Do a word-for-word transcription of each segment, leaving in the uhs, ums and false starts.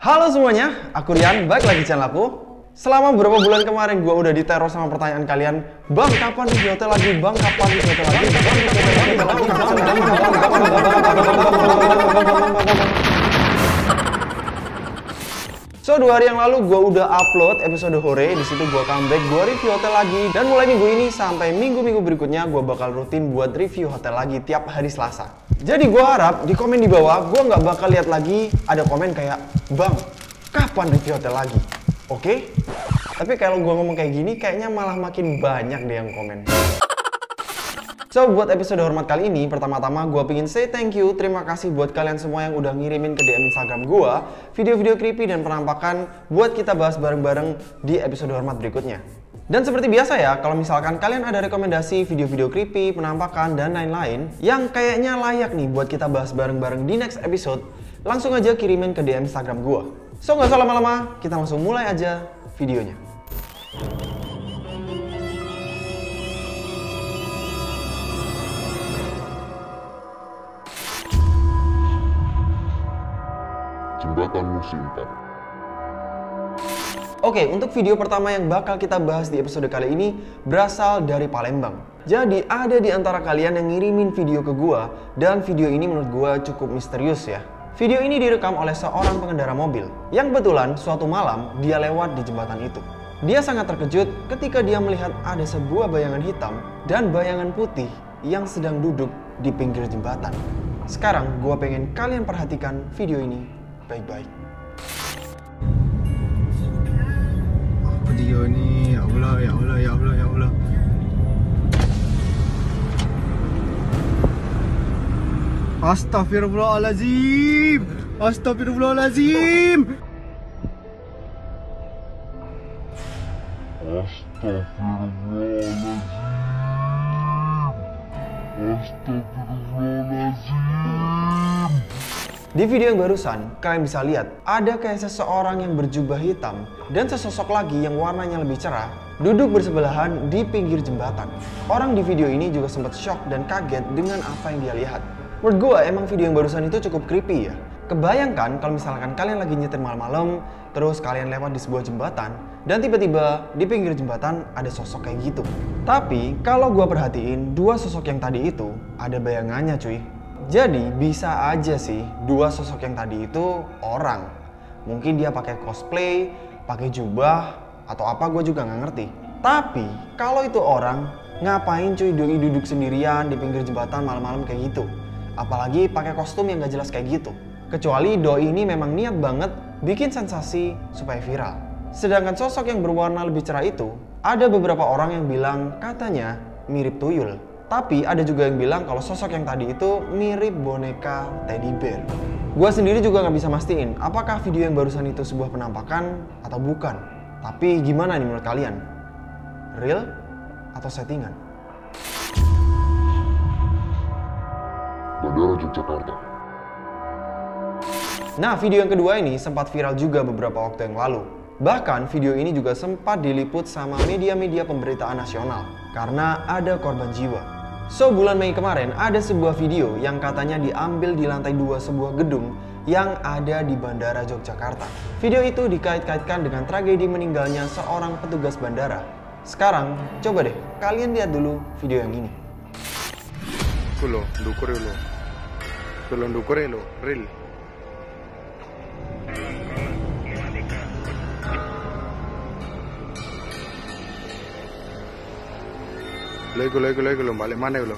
Halo semuanya, aku Rian, balik lagi channel aku. Selama beberapa bulan kemarin gue udah diteror sama pertanyaan kalian. Bang, kapan nih hotel lagi? Bang, kapan nih hotel lagi? So, dua hari yang lalu gue udah upload episode Hore. Di situ gue comeback, gue review hotel lagi. Dan mulai minggu ini sampai minggu-minggu berikutnya gue bakal rutin buat review hotel lagi tiap hari Selasa. Jadi gue harap di komen di bawah, gue nggak bakal lihat lagi ada komen kayak, Bang, kapan review hotel lagi? Oke? Tapi kalau gue ngomong kayak gini, kayaknya malah makin banyak deh yang komen. So, buat episode Hormat kali ini, pertama-tama gue pengen say thank you. Terima kasih buat kalian semua yang udah ngirimin ke D M Instagram gue video-video creepy dan penampakan buat kita bahas bareng-bareng di episode Hormat berikutnya. Dan seperti biasa ya, kalau misalkan kalian ada rekomendasi video-video creepy, penampakan, dan lain-lain yang kayaknya layak nih buat kita bahas bareng-bareng di next episode, langsung aja kirimin ke D M Instagram gua. So, nggak usah lama-lama, kita langsung mulai aja videonya. Jembatan Musi. Oke, untuk video pertama yang bakal kita bahas di episode kali ini berasal dari Palembang. Jadi ada di antara kalian yang ngirimin video ke gua dan video ini menurut gua cukup misterius ya. Video ini direkam oleh seorang pengendara mobil yang kebetulan suatu malam dia lewat di jembatan itu. Dia sangat terkejut ketika dia melihat ada sebuah bayangan hitam dan bayangan putih yang sedang duduk di pinggir jembatan. Sekarang gua pengen kalian perhatikan video ini baik-baik. Video ini, ya Allah, ya Allah, ya Allah, ya Allah. Astagfirullahaladzim, astagfirullahaladzim, astagfirullahaladzim, astagfirullahaladzim. Di video yang barusan, kalian bisa lihat ada kayak seseorang yang berjubah hitam dan sesosok lagi yang warnanya lebih cerah duduk bersebelahan di pinggir jembatan. Orang di video ini juga sempat shock dan kaget dengan apa yang dia lihat. Menurut gue emang video yang barusan itu cukup creepy ya. Kebayangkan kalau misalkan kalian lagi nyetir malam-malam, terus kalian lewat di sebuah jembatan, dan tiba-tiba di pinggir jembatan ada sosok kayak gitu. Tapi kalau gue perhatiin dua sosok yang tadi itu ada bayangannya cuy. Jadi bisa aja sih dua sosok yang tadi itu orang. Mungkin dia pakai cosplay, pakai jubah, atau apa gue juga nggak ngerti. Tapi kalau itu orang, ngapain cuy doi duduk sendirian di pinggir jembatan malam-malam kayak gitu? Apalagi pakai kostum yang nggak jelas kayak gitu. Kecuali doi ini memang niat banget bikin sensasi supaya viral. Sedangkan sosok yang berwarna lebih cerah itu, ada beberapa orang yang bilang katanya mirip tuyul. Tapi ada juga yang bilang kalau sosok yang tadi itu mirip boneka teddy bear. Gue sendiri juga nggak bisa mastiin apakah video yang barusan itu sebuah penampakan atau bukan. Tapi gimana nih menurut kalian? Real atau settingan? Bandara Yogyakarta. Nah, video yang kedua ini sempat viral juga beberapa waktu yang lalu. Bahkan video ini juga sempat diliput sama media-media pemberitaan nasional karena ada korban jiwa. So, bulan Mei kemarin ada sebuah video yang katanya diambil di lantai dua sebuah gedung yang ada di Bandara Yogyakarta. Video itu dikait-kaitkan dengan tragedi meninggalnya seorang petugas bandara. Sekarang, coba deh kalian lihat dulu video yang ini. Kulo, dukure lo. Kulo dukure lo, real. Lego lego lego lo balik mana lo?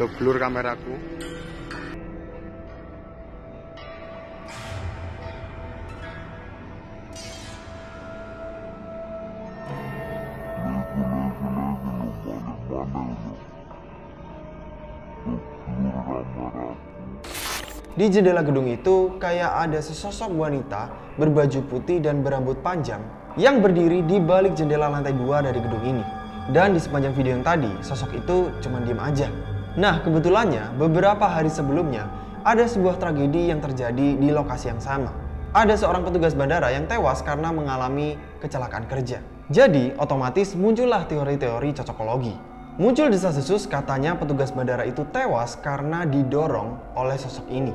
Lo blur kameraku. Di jendela gedung itu kayak ada sesosok wanita berbaju putih dan berambut panjang yang berdiri di balik jendela lantai dua dari gedung ini. Dan di sepanjang video yang tadi, sosok itu cuma diem aja. Nah, kebetulannya beberapa hari sebelumnya ada sebuah tragedi yang terjadi di lokasi yang sama. Ada seorang petugas bandara yang tewas karena mengalami kecelakaan kerja. Jadi, otomatis muncullah teori-teori cocokologi. Muncul desas-desus katanya petugas bandara itu tewas karena didorong oleh sosok ini.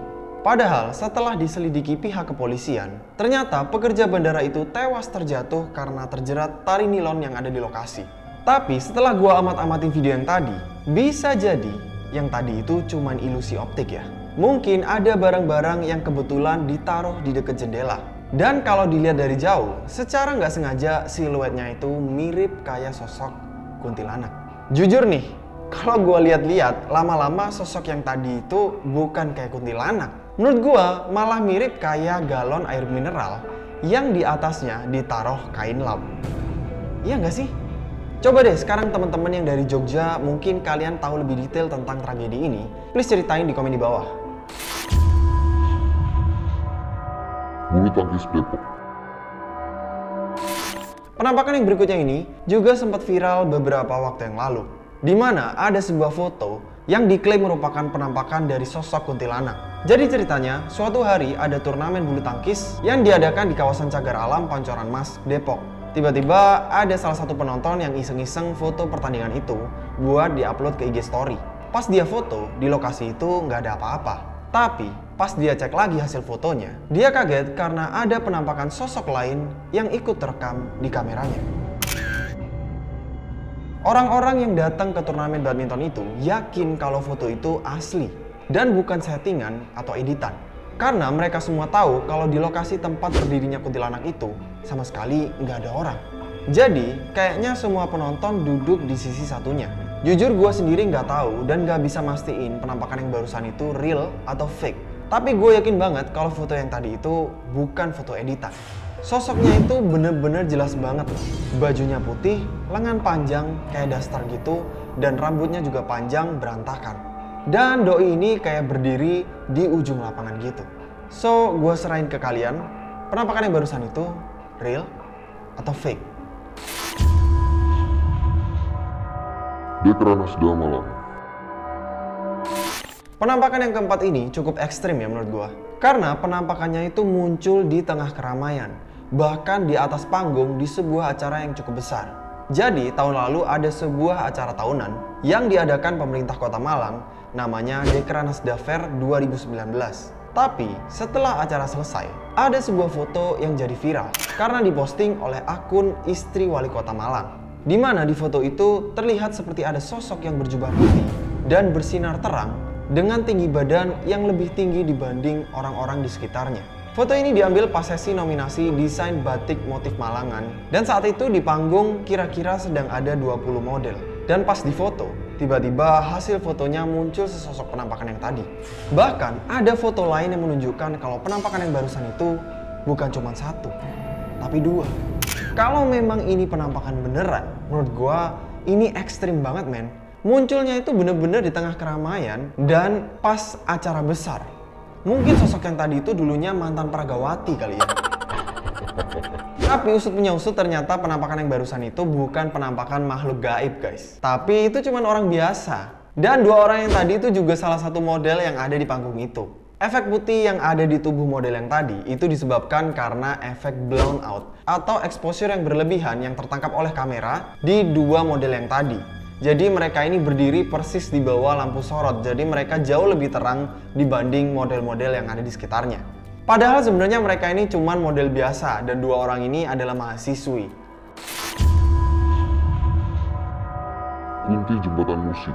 Padahal setelah diselidiki pihak kepolisian, ternyata pekerja bandara itu tewas terjatuh karena terjerat tali nilon yang ada di lokasi. Tapi setelah gua amat-amatin video yang tadi, bisa jadi yang tadi itu cuman ilusi optik ya. Mungkin ada barang-barang yang kebetulan ditaruh di dekat jendela. Dan kalau dilihat dari jauh, secara nggak sengaja siluetnya itu mirip kayak sosok kuntilanak. Jujur nih, kalau gue lihat-lihat, lama-lama sosok yang tadi itu bukan kayak kuntilanak. Menurut gue malah mirip kayak galon air mineral yang di atasnya ditaruh kain lap. Iya nggak sih? Coba deh sekarang teman-teman yang dari Jogja, mungkin kalian tahu lebih detail tentang tragedi ini. Please ceritain di komen di bawah. Bulu tangkis Depok. Penampakan yang berikutnya ini juga sempat viral beberapa waktu yang lalu, di mana ada sebuah foto yang diklaim merupakan penampakan dari sosok kuntilanak. Jadi ceritanya, suatu hari ada turnamen bulu tangkis yang diadakan di kawasan Cagar Alam Pancoran Mas, Depok. Tiba-tiba ada salah satu penonton yang iseng-iseng foto pertandingan itu buat diupload ke I G Story. Pas dia foto, di lokasi itu nggak ada apa-apa. Tapi pas dia cek lagi hasil fotonya, dia kaget karena ada penampakan sosok lain yang ikut terekam di kameranya. Orang-orang yang datang ke turnamen badminton itu yakin kalau foto itu asli dan bukan settingan atau editan. Karena mereka semua tahu kalau di lokasi tempat berdirinya kuntilanak itu sama sekali nggak ada orang. Jadi kayaknya semua penonton duduk di sisi satunya. Jujur gue sendiri nggak tahu dan nggak bisa mastiin penampakan yang barusan itu real atau fake. Tapi gue yakin banget kalau foto yang tadi itu bukan foto editan. Sosoknya itu bener-bener jelas banget. Bajunya putih, lengan panjang, kayak daster gitu, dan rambutnya juga panjang berantakan. Dan doi ini kayak berdiri di ujung lapangan gitu. So, gue serahin ke kalian, penampakan yang barusan itu real atau fake? Dekranas Daver. Penampakan yang keempat ini cukup ekstrim ya menurut gua, karena penampakannya itu muncul di tengah keramaian, bahkan di atas panggung di sebuah acara yang cukup besar. Jadi tahun lalu ada sebuah acara tahunan yang diadakan pemerintah kota Malang, namanya Dekranas Daver dua ribu sembilan belas. Tapi setelah acara selesai, ada sebuah foto yang jadi viral karena diposting oleh akun istri wali kota Malang, di mana di foto itu terlihat seperti ada sosok yang berjubah putih dan bersinar terang dengan tinggi badan yang lebih tinggi dibanding orang-orang di sekitarnya. Foto ini diambil pas sesi nominasi desain batik motif Malangan, dan saat itu di panggung kira-kira sedang ada dua puluh model. Dan pas difoto, tiba-tiba hasil fotonya muncul sesosok penampakan yang tadi. Bahkan ada foto lain yang menunjukkan kalau penampakan yang barusan itu bukan cuma satu, tapi dua. Kalau memang ini penampakan beneran, menurut gua ini ekstrim banget men. Munculnya itu bener-bener di tengah keramaian dan pas acara besar. Mungkin sosok yang tadi itu dulunya mantan peragawati kali ya. Tapi usut punya usut ternyata penampakan yang barusan itu bukan penampakan makhluk gaib guys. Tapi itu cuman orang biasa. Dan dua orang yang tadi itu juga salah satu model yang ada di panggung itu. Efek putih yang ada di tubuh model yang tadi itu disebabkan karena efek blown out atau exposure yang berlebihan yang tertangkap oleh kamera di dua model yang tadi. Jadi mereka ini berdiri persis di bawah lampu sorot, jadi mereka jauh lebih terang dibanding model-model yang ada di sekitarnya. Padahal sebenarnya mereka ini cuman model biasa dan dua orang ini adalah mahasiswi. Kunti Jembatan Musi.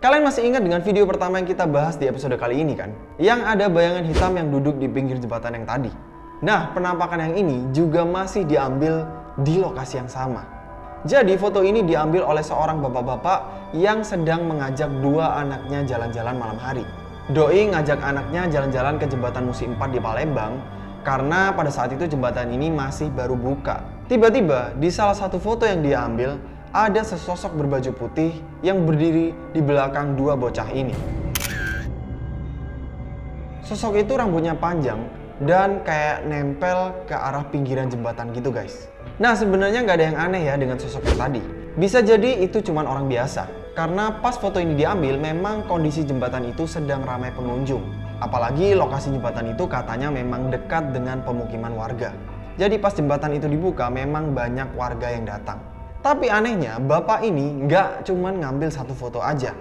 Kalian masih ingat dengan video pertama yang kita bahas di episode kali ini kan? Yang ada bayangan hitam yang duduk di pinggir jembatan yang tadi. Nah, penampakan yang ini juga masih diambil di lokasi yang sama. Jadi foto ini diambil oleh seorang bapak-bapak yang sedang mengajak dua anaknya jalan-jalan malam hari. Doi ngajak anaknya jalan-jalan ke Jembatan Musi empat di Palembang karena pada saat itu jembatan ini masih baru buka. Tiba-tiba di salah satu foto yang dia ambil ada sesosok berbaju putih yang berdiri di belakang dua bocah ini. Sosok itu rambutnya panjang dan kayak nempel ke arah pinggiran jembatan gitu guys. Nah sebenarnya nggak ada yang aneh ya dengan sosok yang tadi. Bisa jadi itu cuman orang biasa. Karena pas foto ini diambil memang kondisi jembatan itu sedang ramai pengunjung. Apalagi lokasi jembatan itu katanya memang dekat dengan pemukiman warga. Jadi pas jembatan itu dibuka memang banyak warga yang datang. Tapi anehnya bapak ini nggak cuman ngambil satu foto aja.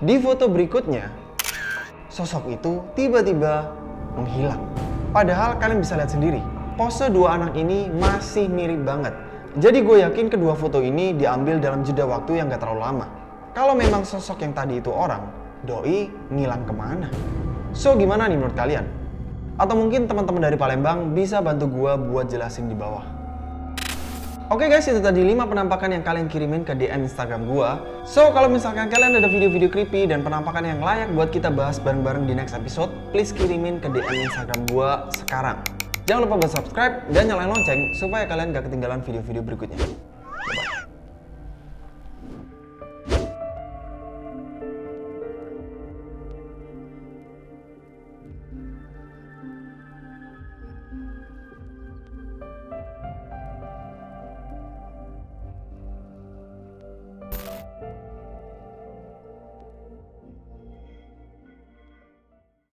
Di foto berikutnya, sosok itu tiba-tiba menghilang. Padahal kalian bisa lihat sendiri, pose dua anak ini masih mirip banget. Jadi gue yakin kedua foto ini diambil dalam jeda waktu yang gak terlalu lama. Kalau memang sosok yang tadi itu orang, doi ngilang kemana? So, gimana nih menurut kalian? Atau mungkin teman-teman dari Palembang bisa bantu gue buat jelasin di bawah. Oke guys, itu tadi lima penampakan yang kalian kirimin ke D M Instagram gue. So, kalau misalkan kalian ada video-video creepy dan penampakan yang layak buat kita bahas bareng-bareng di next episode, please kirimin ke D M Instagram gue sekarang. Jangan lupa buat subscribe dan nyalain lonceng supaya kalian gak ketinggalan video-video berikutnya.